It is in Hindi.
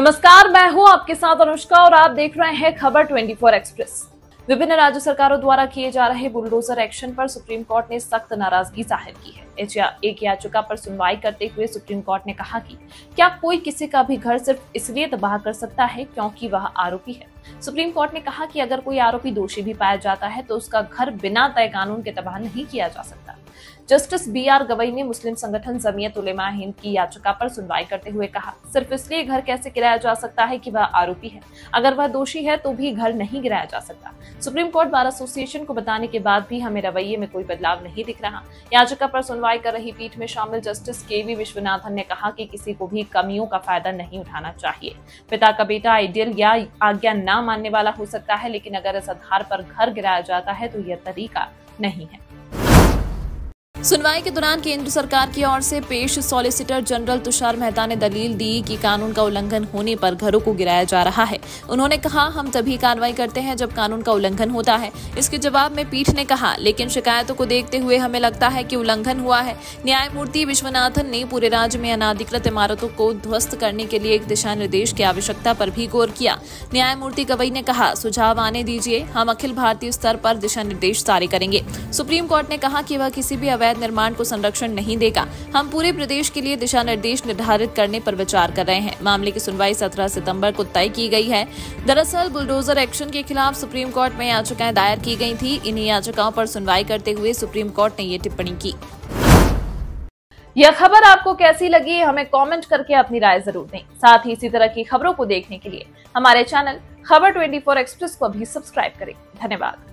नमस्कार, मैं हूं आपके साथ अनुष्का और आप देख रहे हैं खबर 24 एक्सप्रेस। विभिन्न राज्य सरकारों द्वारा किए जा रहे बुलडोजर एक्शन पर सुप्रीम कोर्ट ने सख्त नाराजगी जाहिर की है। एक याचिका पर सुनवाई करते हुए सुप्रीम कोर्ट ने कहा कि क्या कोई किसी का भी घर सिर्फ इसलिए तबाह कर सकता है क्योंकि वह आरोपी है। सुप्रीम कोर्ट ने कहा कि अगर कोई आरोपी दोषी भी पाया जाता है तो उसका घर बिना तय कानून के तबाह नहीं किया जा सकता। जस्टिस बीआर गवई ने मुस्लिम संगठन जमीयत उलेमा हिंद की याचिका पर सुनवाई करते हुए कहा, सिर्फ इसलिए घर कैसे गिराया जा सकता है कि वह आरोपी है। अगर वह दोषी है तो भी घर नहीं गिराया जा सकता। सुप्रीम कोर्ट बार एसोसिएशन को बताने के बाद भी हमें रवैये में कोई बदलाव नहीं दिख रहा। याचिका पर सुनवाई कर रही पीठ में शामिल जस्टिस के वी विश्वनाथन ने कहा कि किसी को भी कमियों का फायदा नहीं उठाना चाहिए। पिता का बेटा आइडियल या आज्ञा न मानने वाला हो सकता है, लेकिन अगर इस आधार पर घर गिराया जाता है तो यह तरीका नहीं है। सुनवाई के दौरान केंद्र सरकार की ओर से पेश सॉलिसिटर जनरल तुषार मेहता ने दलील दी कि कानून का उल्लंघन होने पर घरों को गिराया जा रहा है। उन्होंने कहा, हम तभी कार्रवाई करते हैं जब कानून का उल्लंघन होता है। इसके जवाब में पीठ ने कहा, लेकिन शिकायतों को देखते हुए हमें लगता है कि उल्लंघन हुआ है। न्यायमूर्ति विश्वनाथन ने पूरे राज्य में अनाधिकृत इमारतों को ध्वस्त करने के लिए एक दिशा निर्देश की आवश्यकता पर भी गौर किया। न्यायमूर्ति गवई ने कहा, सुझाव आने दीजिए, हम अखिल भारतीय स्तर पर दिशा निर्देश जारी करेंगे। सुप्रीम कोर्ट ने कहा कि वह किसी भी निर्माण को संरक्षण नहीं देगा। हम पूरे प्रदेश के लिए दिशा निर्देश निर्धारित करने पर विचार कर रहे हैं। मामले की सुनवाई 17 सितंबर को तय की गई है। दरअसल बुलडोजर एक्शन के खिलाफ सुप्रीम कोर्ट में याचिकाएं दायर की गई थी। इन्हीं याचिकाओं पर सुनवाई करते हुए सुप्रीम कोर्ट ने ये टिप्पणी की। यह खबर आपको कैसी लगी, हमें कमेंट करके अपनी राय जरूर दें। साथ ही इसी तरह की खबरों को देखने के लिए हमारे चैनल खबर 24 एक्सप्रेस को भी सब्सक्राइब करें। धन्यवाद।